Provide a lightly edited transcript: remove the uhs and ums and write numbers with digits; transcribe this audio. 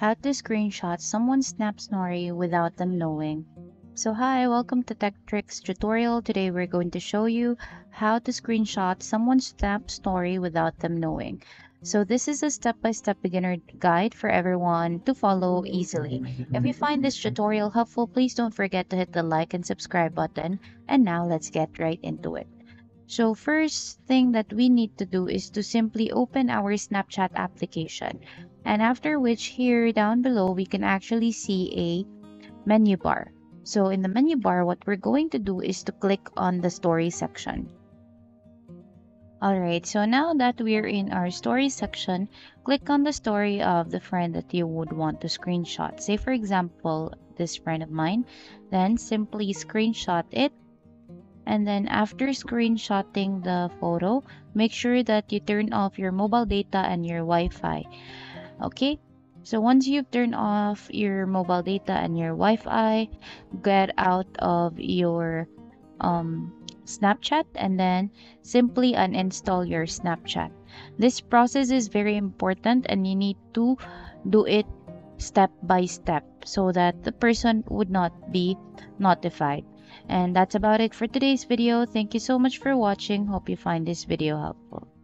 How to screenshot someone's snap story without them knowing. So hi, welcome to Tech Tricks Tutorial. Today we're going to show you how to screenshot someone's snap story without them knowing. So this is a step-by-step beginner guide for everyone to follow easily. If you find this tutorial helpful, please don't forget to hit the like and subscribe button. And now let's get right into it. So first thing that we need to do is to simply open our Snapchat application. And after which here down below, we can actually see a menu bar. So in the menu bar, what we're going to do is to click on the story section. Alright, so now that we're in our story section, click on the story of the friend that you would want to screenshot. Say for example, this friend of mine, then simply screenshot it. And then after screenshotting the photo, make sure that you turn off your mobile data and your Wi-Fi. Okay, so once you've turned off your mobile data and your Wi-Fi, get out of your Snapchat and then simply uninstall your Snapchat. This process is very important and you need to do it step by step so that the person would not be notified. And that's about it for today's video. Thank you so much for watching. Hope you find this video helpful.